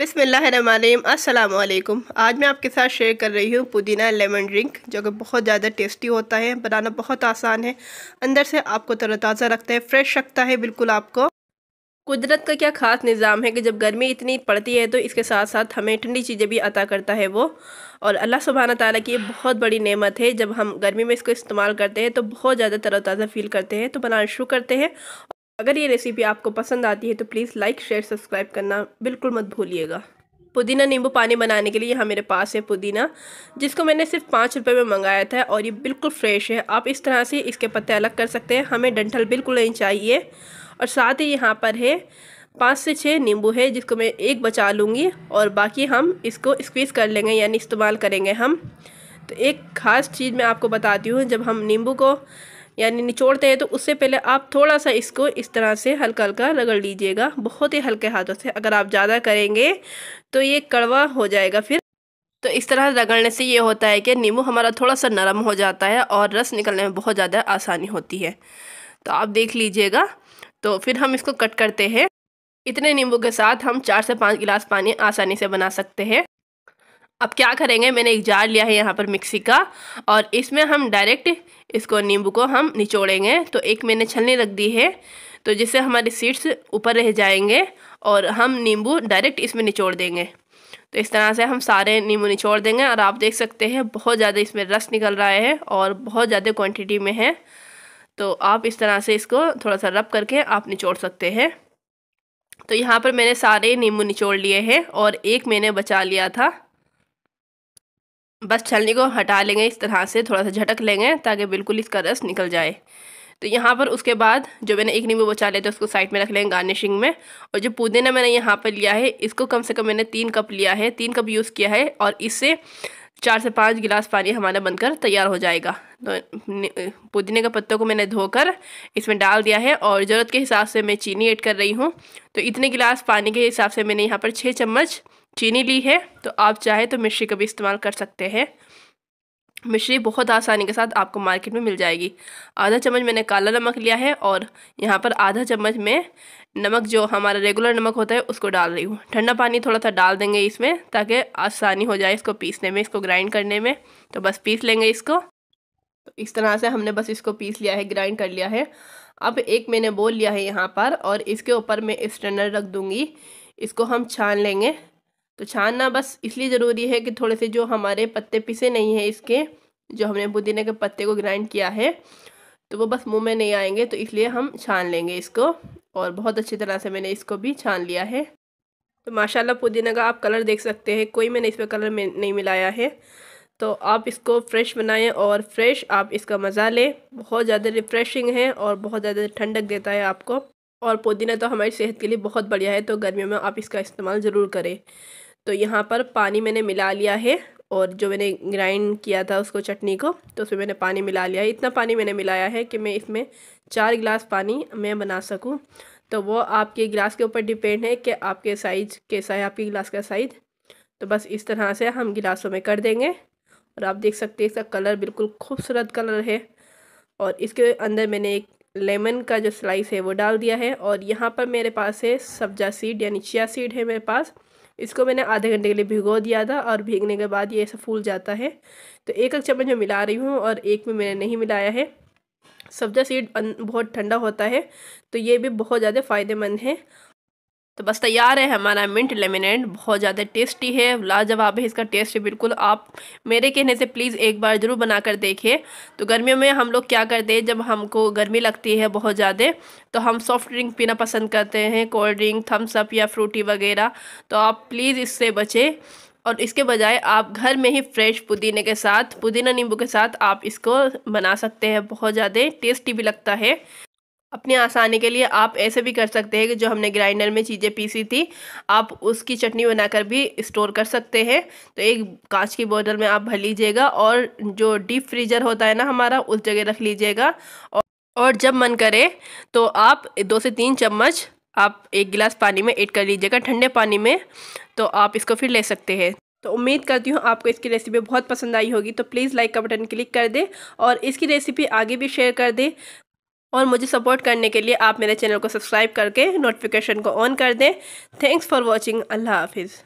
बिस्मिल्लाहिर्रहमानिर्रहीम, अस्सलाम वालेकुम। आज मैं आपके साथ शेयर कर रही हूँ पुदीना लेमन ड्रिंक, जो कि बहुत ज़्यादा टेस्टी होता है। बनाना बहुत आसान है, अंदर से आपको तरोताज़ा रखता है, फ्रेश रखता है बिल्कुल आपको। कुदरत का क्या ख़ास निज़ाम है कि जब गर्मी इतनी पड़ती है तो इसके साथ साथ हमें ठंडी चीज़ें भी अता करता है वो। और अल्लाह सुब्हाना ताला की ये बहुत बड़ी नेमत है। जब हम गर्मी में इसको इस्तेमाल करते हैं तो बहुत ज़्यादा तरोताज़ा फ़ील करते हैं। तो बनाना शुरू करते हैं। अगर ये रेसिपी आपको पसंद आती है तो प्लीज़ लाइक, शेयर, सब्सक्राइब करना बिल्कुल मत भूलिएगा। पुदीना नींबू पानी बनाने के लिए यहाँ मेरे पास है पुदीना, जिसको मैंने सिर्फ 5 रुपये में मंगाया था और ये बिल्कुल फ्रेश है। आप इस तरह से इसके पत्ते अलग कर सकते हैं, हमें डंठल बिल्कुल नहीं चाहिए। और साथ ही यहाँ पर है 5 से 6 नींबू है, जिसको मैं एक बचा लूँगी और बाकी हम इसको स्क्वीज़ कर लेंगे, यानी इस्तेमाल करेंगे हम। तो एक ख़ास चीज़ मैं आपको बताती हूँ, जब हम नींबू को यानी निचोड़ते हैं तो उससे पहले आप थोड़ा सा इसको इस तरह से हल्का हल्का रगड़ लीजिएगा, बहुत ही हल्के हाथों से। अगर आप ज़्यादा करेंगे तो ये कड़वा हो जाएगा फिर। तो इस तरह रगड़ने से ये होता है कि नींबू हमारा थोड़ा सा नरम हो जाता है और रस निकलने में बहुत ज़्यादा आसानी होती है। तो आप देख लीजिएगा। तो फिर हम इसको कट करते हैं। इतने नींबू के साथ हम 4 से 5 गिलास पानी आसानी से बना सकते हैं। अब क्या करेंगे, मैंने एक जार लिया है यहाँ पर मिक्सी का, और इसमें हम डायरेक्ट इसको नींबू को हम निचोड़ेंगे। तो एक मैंने छलनी रख दी है, तो जिससे हमारी सीड्स ऊपर रह जाएंगे और हम नींबू डायरेक्ट इसमें निचोड़ देंगे। तो इस तरह से हम सारे नींबू निचोड़ देंगे और आप देख सकते हैं बहुत ज़्यादा इसमें रस निकल रहा है और बहुत ज़्यादा क्वान्टिटी में है। तो आप इस तरह से इसको थोड़ा सा रब करके आप निचोड़ सकते हैं। तो यहाँ पर मैंने सारे नींबू निचोड़ लिए हैं और एक मैंने बचा लिया था। बस छलनी को हटा लेंगे, इस तरह से थोड़ा सा झटक लेंगे ताकि बिल्कुल इसका रस निकल जाए। तो यहाँ पर उसके बाद जो मैंने एक नींबू बचा लिया था उसको साइड में रख लेंगे गार्निशिंग में। और जो पुदीना मैंने यहाँ पर लिया है, इसको कम से कम मैंने 3 कप लिया है, 3 कप यूज़ किया है, और इससे 4 से 5 गिलास पानी हमारा बनकर तैयार हो जाएगा। तो पुदीने के पत्तों को मैंने धोकर इसमें डाल दिया है और ज़रूरत के हिसाब से मैं चीनी ऐड कर रही हूँ। तो इतने गिलास पानी के हिसाब से मैंने यहाँ पर 6 चम्मच चीनी ली है। तो आप चाहे तो मिश्री का भी इस्तेमाल कर सकते हैं। मिश्री बहुत आसानी के साथ आपको मार्केट में मिल जाएगी। आधा चम्मच मैंने काला नमक लिया है और यहाँ पर आधा चम्मच मैं नमक, जो हमारा रेगुलर नमक होता है, उसको डाल रही हूँ। ठंडा पानी थोड़ा सा डाल देंगे इसमें ताकि आसानी हो जाए इसको पीसने में, इसको ग्राइंड करने में। तो बस पीस लेंगे इसको। तो इस तरह से हमने बस इसको पीस लिया है, ग्राइंड कर लिया है। अब एक मैंने बोल लिया है यहाँ पर और इसके ऊपर मैं स्ट्रेनर रख दूँगी। इसको हम छान लेंगे। तो छानना बस इसलिए ज़रूरी है कि थोड़े से जो हमारे पत्ते पिसे नहीं हैं इसके, जो हमने पुदीने के पत्ते को ग्राइंड किया है, तो वो बस मुंह में नहीं आएंगे, तो इसलिए हम छान लेंगे इसको। और बहुत अच्छी तरह से मैंने इसको भी छान लिया है। तो माशाल्लाह पुदीना का आप कलर देख सकते हैं, कोई मैंने इसमें कलर में नहीं मिलाया है। तो आप इसको फ्रेश बनाएं और फ्रेश आप इसका मज़ा लें। बहुत ज़्यादा रिफ़्रेशिंग है और बहुत ज़्यादा ठंडक देता है आपको। और पुदीना तो हमारी सेहत के लिए बहुत बढ़िया है, तो गर्मियों में आप इसका इस्तेमाल ज़रूर करें। तो यहाँ पर पानी मैंने मिला लिया है और जो मैंने ग्राइंड किया था उसको, चटनी को, तो उसमें मैंने पानी मिला लिया है। इतना पानी मैंने मिलाया है कि मैं इसमें 4 गिलास पानी मैं बना सकूं। तो वो आपके गिलास के ऊपर डिपेंड है कि आपके साइज़ कैसा है, आपके गिलास का साइज़। तो बस इस तरह से हम गिलासों में कर देंगे। और आप देख सकते हैं इसका कलर बिल्कुल खूबसूरत कलर है। और इसके अंदर मैंने एक लेमन का जो स्लाइस है वो डाल दिया है। और यहाँ पर मेरे पास है सब्जा सीड, यानी चिया सीड है मेरे पास। इसको मैंने आधे घंटे के लिए भिगो दिया था और भीगने के बाद ये ऐसा फूल जाता है। तो एक चम्मच में मिला रही हूँ और एक में मैंने नहीं मिलाया है। सब्जा सीड बहुत ठंडा होता है, तो ये भी बहुत ज़्यादा फ़ायदेमंद है। तो बस तैयार है हमारा मिंट लेमनेड। बहुत ज़्यादा टेस्टी है, लाजवाब है इसका टेस्ट बिल्कुल। आप मेरे कहने से प्लीज़ एक बार ज़रूर बना कर देखिए। तो गर्मियों में हम लोग क्या करते हैं, जब हमको गर्मी लगती है बहुत ज़्यादा, तो हम सॉफ़्ट ड्रिंक पीना पसंद करते हैं, कोल्ड ड्रिंक, थम्स अप या फ्रूटी वगैरह। तो आप प्लीज़ इससे बचें और इसके बजाय आप घर में ही फ्रेश पुदीने के साथ, पुदीना नींबू के साथ आप इसको बना सकते हैं। बहुत ज़्यादा टेस्टी भी लगता है। अपनी आसानी के लिए आप ऐसे भी कर सकते हैं कि जो हमने ग्राइंडर में चीज़ें पीसी थी, आप उसकी चटनी बनाकर भी स्टोर कर सकते हैं। तो एक कांच की बोतल में आप भर लीजिएगा और जो डीप फ्रीजर होता है ना हमारा, उस जगह रख लीजिएगा। और जब मन करे तो आप 2 से 3 चम्मच आप 1 गिलास पानी में ऐड कर लीजिएगा, ठंडे पानी में। तो आप इसको फिर ले सकते हैं। तो उम्मीद करती हूँ आपको इसकी रेसिपी बहुत पसंद आई होगी। तो प्लीज़ लाइक का बटन क्लिक कर दें और इसकी रेसिपी आगे भी शेयर कर दें। और मुझे सपोर्ट करने के लिए आप मेरे चैनल को सब्सक्राइब करके नोटिफिकेशन को ऑन कर दें। Thanks for watching. अल्लाह हाफिज़।